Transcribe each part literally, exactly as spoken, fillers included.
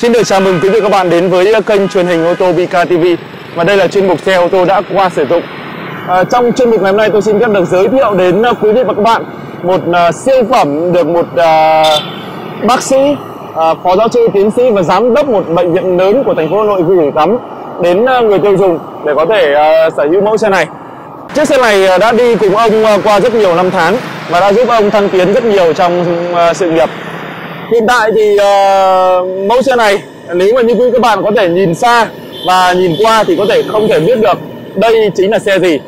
Xin được chào mừng quý vị các bạn đến với kênh truyền hình ô tô bê ca tê vê. Và đây là chuyên mục xe ô tô đã qua sử dụng. à, Trong chuyên mục ngày hôm nay tôi xin phép được giới thiệu đến quý vị và các bạn một uh, siêu phẩm được một uh, bác sĩ, uh, phó giáo sư, tiến sĩ và giám đốc một bệnh viện lớn của thành phố Hà Nội gửi gắm đến uh, người tiêu dùng để có thể uh, sở hữu mẫu xe này. Chiếc xe này đã đi cùng ông qua rất nhiều năm tháng và đã giúp ông thăng tiến rất nhiều trong sự nghiệp. Hiện tại thì uh, mẫu xe này nếu mà như quý các bạn có thể nhìn xa và nhìn qua thì có thể không thể biết được đây chính là xe gì.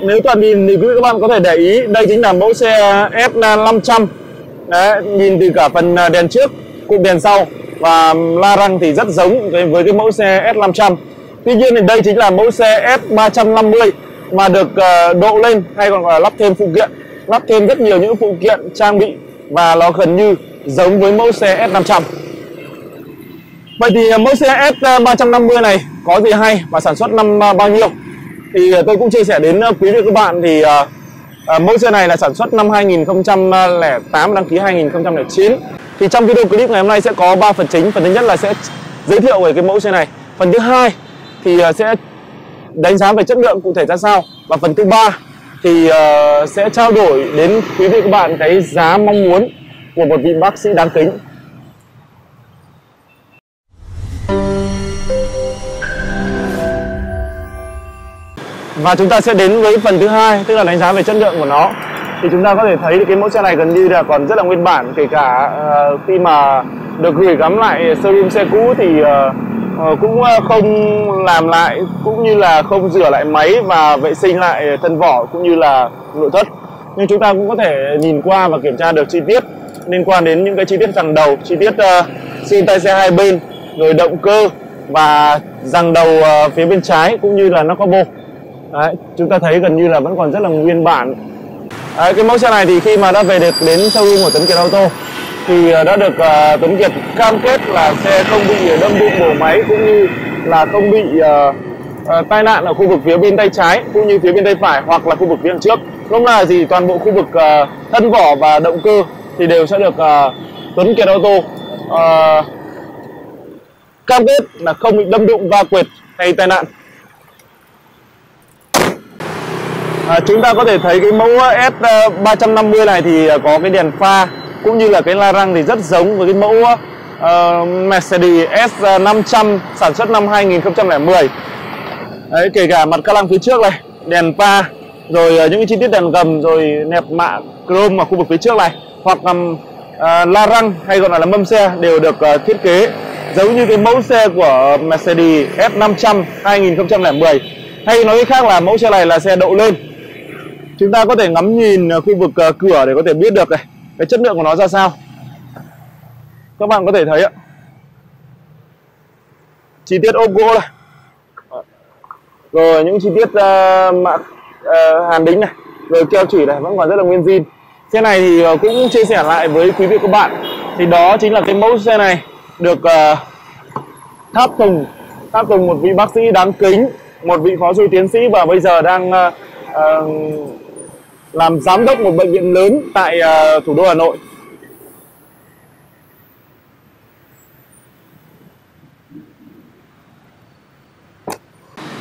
Nếu toàn nhìn thì quý các bạn có thể để ý đây chính là mẫu xe S năm trăm. Đấy, nhìn từ cả phần đèn trước, cụm đèn sau và la răng thì rất giống với cái mẫu xe S năm trăm. Tuy nhiên thì đây chính là mẫu xe S ba trăm năm mươi mà được độ lên hay còn gọi là lắp thêm phụ kiện, lắp thêm rất nhiều những phụ kiện trang bị và nó gần như giống với mẫu xe S năm trăm. Vậy thì mẫu xe S ba trăm năm mươi này có gì hay và sản xuất năm bao nhiêu thì tôi cũng chia sẻ đến quý vị các bạn. Thì mẫu xe này là sản xuất năm hai nghìn không trăm lẻ tám, đăng ký hai nghìn không trăm lẻ chín. Thì trong video clip ngày hôm nay sẽ có ba phần chính. Phần thứ nhất là sẽ giới thiệu về cái mẫu xe này. Phần thứ hai thì sẽ đánh giá về chất lượng cụ thể ra sao. Và phần thứ ba thì uh, sẽ trao đổi đến quý vị các bạn cái giá mong muốn của một vị bác sĩ đáng kính. Và chúng ta sẽ đến với phần thứ hai, tức là đánh giá về chất lượng của nó. Thì chúng ta có thể thấy cái mẫu xe này gần như là còn rất là nguyên bản, kể cả uh, khi mà được gửi gắm lại showroom xe cũ thì uh, Ờ, cũng không làm lại, cũng như là không rửa lại máy và vệ sinh lại thân vỏ cũng như là nội thất. Nhưng chúng ta cũng có thể nhìn qua và kiểm tra được chi tiết liên quan đến những cái chi tiết rằng đầu, chi tiết uh, xin tay xe hai bên, rồi động cơ và rằng đầu uh, phía bên trái cũng như là nó có bô. Đấy, chúng ta thấy gần như là vẫn còn rất là nguyên bản. Đấy, cái mẫu xe này thì khi mà đã về được đến showroom của Tấn Kiệt Auto thì đã được uh, Tấn Kiệt cam kết là xe không bị đâm đụng bổ máy cũng như là không bị uh, uh, tai nạn ở khu vực phía bên tay trái cũng như phía bên tay phải hoặc là khu vực phía đằng trước. Lúc nào thì toàn bộ khu vực uh, thân vỏ và động cơ thì đều sẽ được uh, Tấn Kiệt Auto uh, cam kết là không bị đâm đụng, va quệt hay tai nạn. Uh, chúng ta có thể thấy cái mẫu S ba trăm năm mươi này thì có cái đèn pha cũng như là cái la răng thì rất giống với cái mẫu uh, Mercedes S năm trăm sản xuất năm hai nghìn không trăm lẻ mười. Đấy, kể cả mặt ca lăng phía trước này, đèn pha, rồi uh, những cái chi tiết đèn gầm, rồi nẹp mạ chrome ở khu vực phía trước này, hoặc um, uh, la răng hay còn là mâm xe đều được uh, thiết kế giống như cái mẫu xe của Mercedes S năm trăm hai nghìn không trăm lẻ mười. Hay nói khác là mẫu xe này là xe độ lên. Chúng ta có thể ngắm nhìn khu vực uh, cửa để có thể biết được này cái chất lượng của nó ra sao. Các bạn có thể thấy ạ, chi tiết ốp gỗ này, rồi những chi tiết uh, mạ uh, hàn đính này, rồi keo chỉ này vẫn còn rất là nguyên zin. Xe này thì cũng chia sẻ lại với quý vị các bạn, thì đó chính là cái mẫu xe này được uh, tháp tùng tháp tùng một vị bác sĩ đáng kính, một vị phó sư tiến sĩ và bây giờ đang uh, uh, làm giám đốc một bệnh viện lớn tại uh, thủ đô Hà Nội.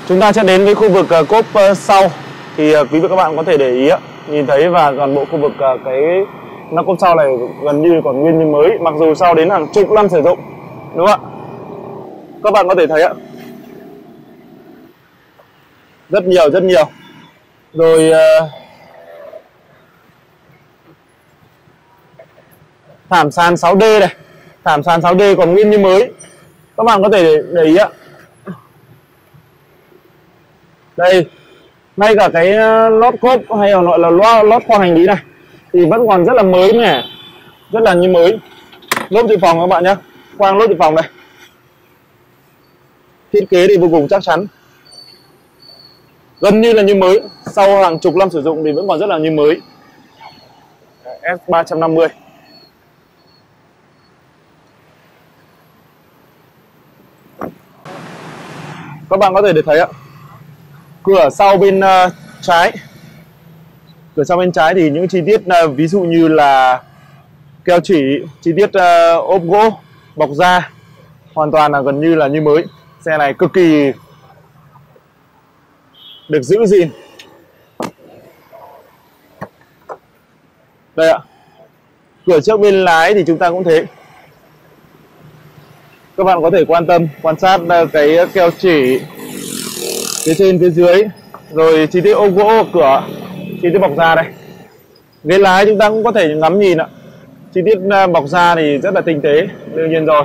Chúng ta sẽ đến với khu vực uh, cốp uh, sau. Thì uh, quý vị các bạn có thể để ý uh, nhìn thấy và toàn bộ khu vực uh, cái nắp cốp sau này gần như còn nguyên như mới, mặc dù sau đến hàng chục năm sử dụng, đúng không ạ? Các bạn có thể thấy uh, rất nhiều rất nhiều rồi. Uh, thảm sàn sáu D này, thảm sàn sáu D còn nguyên như mới. Các bạn có thể để, để ý ạ. Đây, ngay cả cái lót cốp hay là gọi là lót khoang hành lý này thì vẫn còn rất là mới nè, rất là như mới. Lốp dự phòng các bạn nhé, khoang lốp dự phòng này, thiết kế thì vô cùng chắc chắn, gần như là như mới. Sau hàng chục năm sử dụng thì vẫn còn rất là như mới. S ba trăm năm mươi. Các bạn có thể để thấy ạ, cửa sau bên uh, trái, cửa sau bên trái thì những chi tiết uh, ví dụ như là keo chỉ, chi tiết uh, ốp gỗ, bọc da, hoàn toàn là gần như là như mới. Xe này cực kỳ được giữ gìn. Đây ạ, cửa trước bên lái thì chúng ta cũng thế. Các bạn có thể quan tâm, quan sát cái keo chỉ phía trên, phía dưới, rồi chi tiết ô gỗ, cửa, chi tiết bọc da đây. Ghế lái chúng ta cũng có thể ngắm nhìn ạ. Chi tiết bọc da thì rất là tinh tế, đương nhiên rồi.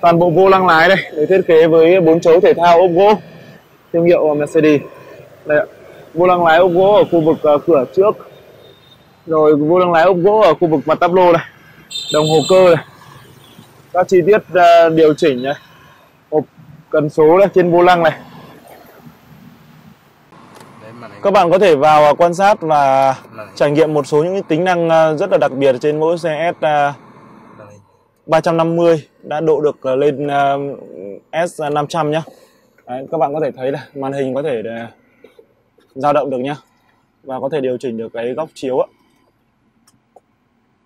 Toàn bộ vô lăng lái đây, được thiết kế với bốn chấu thể thao ốp gỗ thương hiệu Mercedes. Đây ạ, vô lăng lái ốp gỗ ở khu vực cửa trước, rồi vô lăng lái ốp gỗ ở khu vực mặt táp lô này, đồng hồ cơ này, các chi tiết điều chỉnh này, hộp cần số này, trên vô lăng này. Các bạn có thể vào quan sát và trải nghiệm một số những tính năng rất là đặc biệt trên mẫu xe S ba trăm năm mươi đã độ được lên S năm trăm nhé. Các bạn có thể thấy là màn hình có thể dao động được nhé, và có thể điều chỉnh được cái góc chiếu ạ.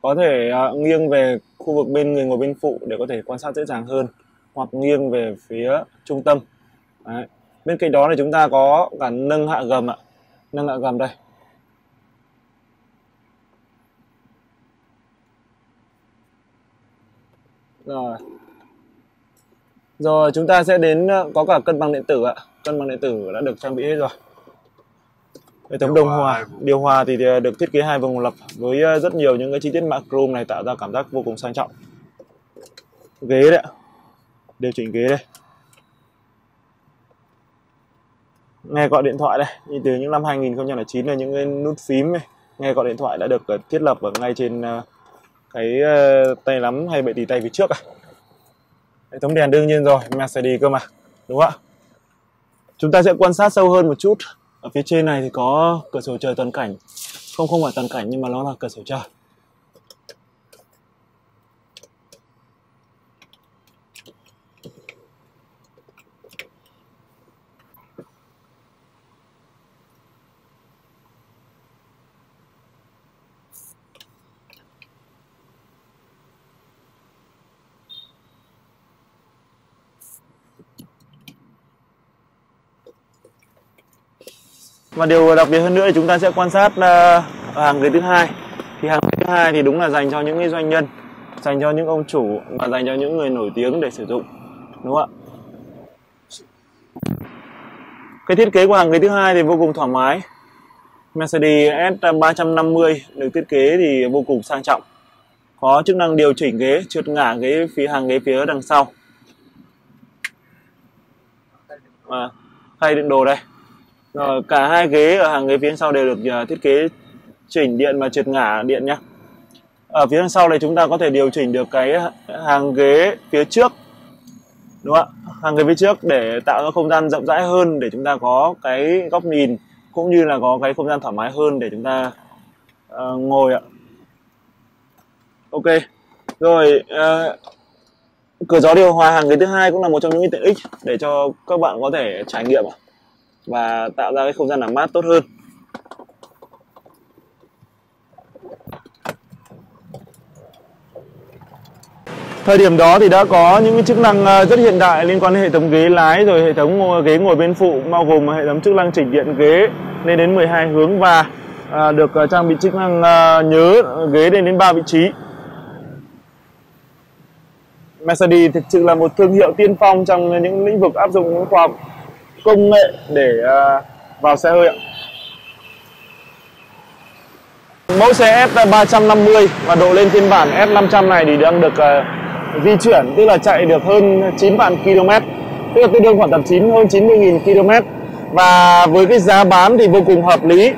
Có thể nghiêng về khu vực bên người ngồi bên phụ để có thể quan sát dễ dàng hơn, hoặc nghiêng về phía trung tâm. Đấy. Bên cạnh đó thì chúng ta có cả nâng hạ gầm ạ. Nâng hạ gầm đây. Rồi. Rồi chúng ta sẽ đến có cả cân bằng điện tử ạ. Cân bằng điện tử đã được trang bị hết rồi. Hệ thống điều hòa, điều hòa thì được thiết kế hai vùng lập với rất nhiều những cái chi tiết mạ chrome này, tạo ra cảm giác vô cùng sang trọng. Ghế đấy ạ. Điều chỉnh ghế đây. Nghe gọi điện thoại đây, như từ những năm hai nghìn không trăm lẻ chín là những cái nút phím này, nghe gọi điện thoại đã được thiết lập ở ngay trên cái tay nắm hay bệ tì tay phía trước à. Hệ thống đèn đương nhiên rồi, Mercedes cơ mà, đúng không ạ? Chúng ta sẽ quan sát sâu hơn một chút. Ở phía trên này thì có cửa sổ trời toàn cảnh, không không phải toàn cảnh nhưng mà nó là cửa sổ trời. Và điều đặc biệt hơn nữa thì chúng ta sẽ quan sát uh, hàng ghế thứ hai. Thì hàng ghế thứ hai thì đúng là dành cho những doanh nhân, dành cho những ông chủ và dành cho những người nổi tiếng để sử dụng, đúng không ạ? Cái thiết kế của hàng ghế thứ hai thì vô cùng thoải mái. Mercedes S ba trăm năm mươi được thiết kế thì vô cùng sang trọng, có chức năng điều chỉnh ghế, trượt ngả ghế phía hàng ghế phía đằng sau, à, khay đựng đồ đây. Rồi, cả hai ghế ở hàng ghế phía sau đều được thiết kế chỉnh điện và trượt ngả điện nhé. Ở phía sau này chúng ta có thể điều chỉnh được cái hàng ghế phía trước, đúng không ạ? Hàng ghế phía trước để tạo ra không gian rộng rãi hơn, để chúng ta có cái góc nhìn cũng như là có cái không gian thoải mái hơn để chúng ta uh, ngồi ạ. Ok, rồi uh, cửa gió điều hòa hàng ghế thứ hai cũng là một trong những tiện ích để cho các bạn có thể trải nghiệm ạ, và tạo ra cái không gian làm mát tốt hơn. Thời điểm đó thì đã có những cái chức năng rất hiện đại liên quan đến hệ thống ghế lái, rồi hệ thống ghế ngồi bên phụ, bao gồm hệ thống chức năng chỉnh điện ghế lên đến mười hai hướng, và được trang bị chức năng nhớ ghế lên đến ba vị trí. Mercedes thực sự là một thương hiệu tiên phong trong những lĩnh vực áp dụng khoa học công nghệ để vào xe hơi ạ. Mẫu xe S ba trăm năm mươi và độ lên phiên bản S năm trăm này thì đang được uh, di chuyển, tức là chạy được hơn chín vạn ki lô mét, tức là tương đương khoảng tầm chín hơn chín mươi nghìn ki lô mét, và với cái giá bán thì vô cùng hợp lý,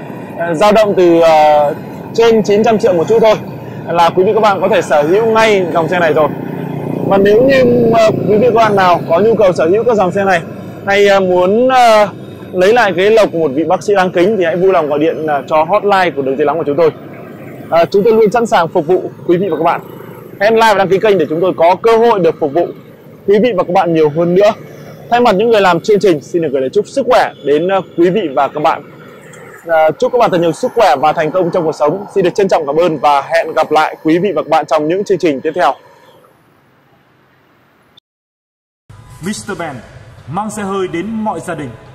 dao động từ uh, trên chín trăm triệu một chút thôi là quý vị các bạn có thể sở hữu ngay dòng xe này rồi. Và nếu như uh, quý vị các bạn nào có nhu cầu sở hữu các dòng xe này, hay muốn uh, lấy lại ghế lộc của một vị bác sĩ đáng kính, thì hãy vui lòng gọi điện uh, cho hotline của đường dây nóng của chúng tôi. Uh, chúng tôi luôn sẵn sàng phục vụ quý vị và các bạn. Hãy like và đăng ký kênh để chúng tôi có cơ hội được phục vụ quý vị và các bạn nhiều hơn nữa. Thay mặt những người làm chương trình, xin được gửi lời chúc sức khỏe đến uh, quý vị và các bạn. Uh, chúc các bạn thật nhiều sức khỏe và thành công trong cuộc sống. Xin được trân trọng cảm ơn và hẹn gặp lại quý vị và các bạn trong những chương trình tiếp theo. mít tơ Ben mang xe hơi đến mọi gia đình.